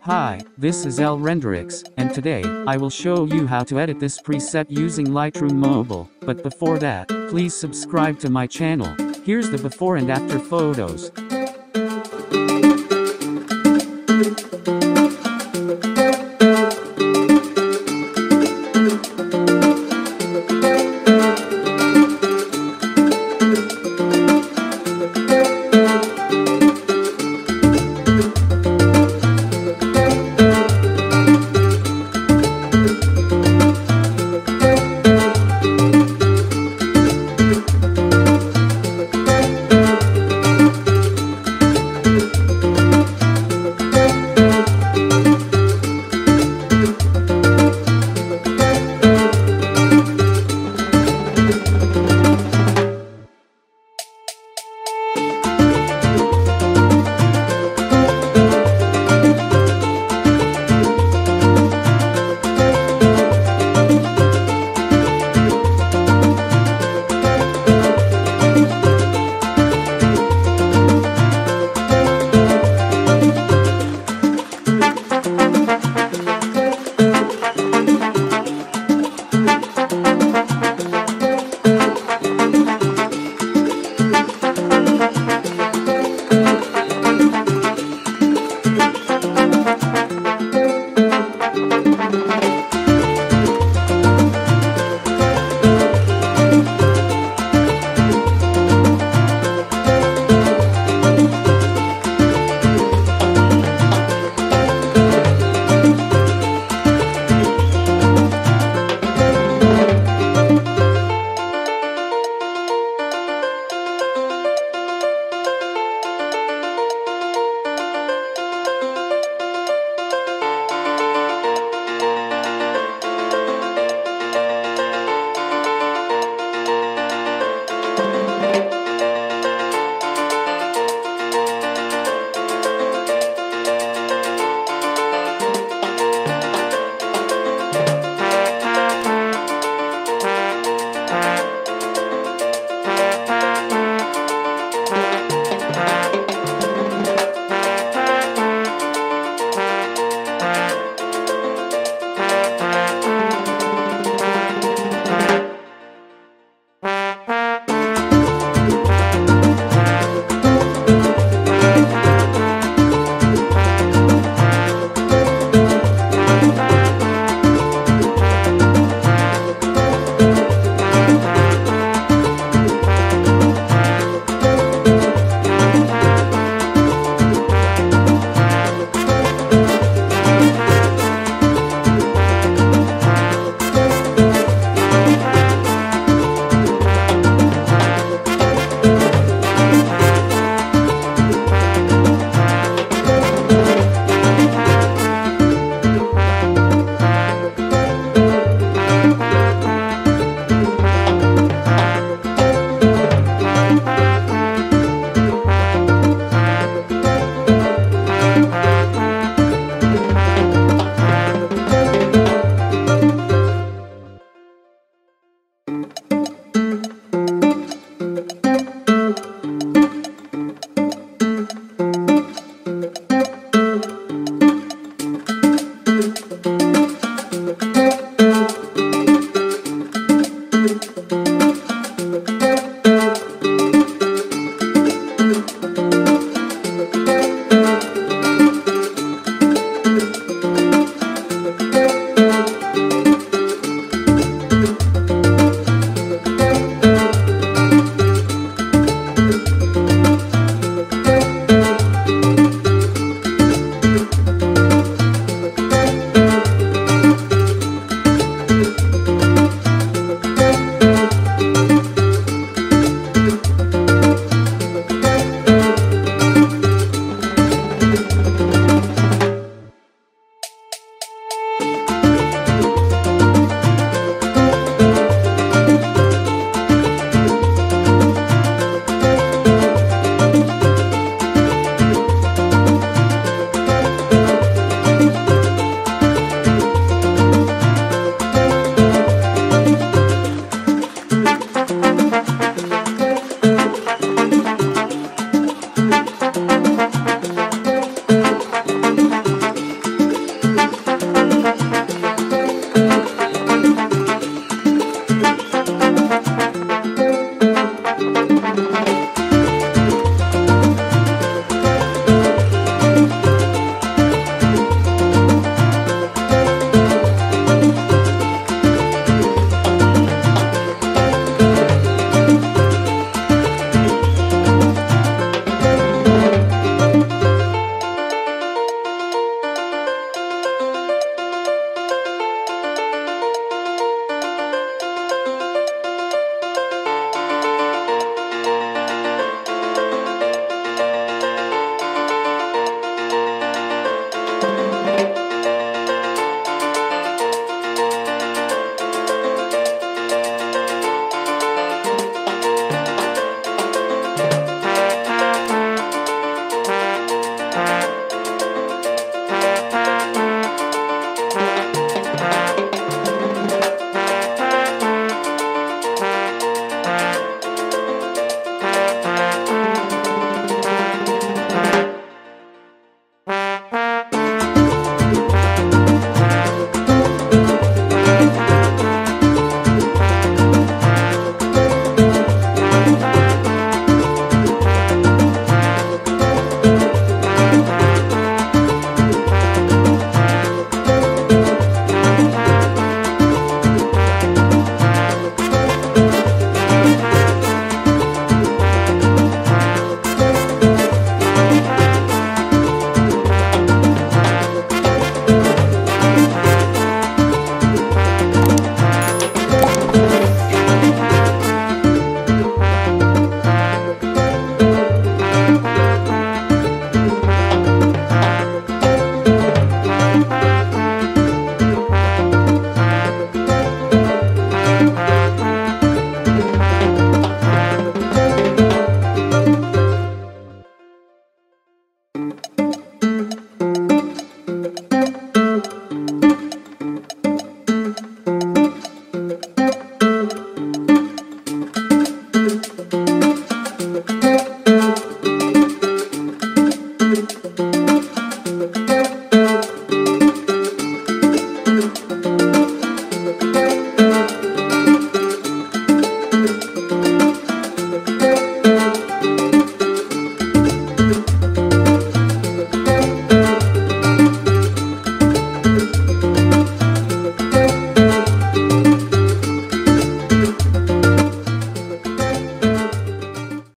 Hi, this is LRhendrix, and today, I will show you how to edit this preset using Lightroom Mobile, but before that, please subscribe to my channel. Here's the before and after photos.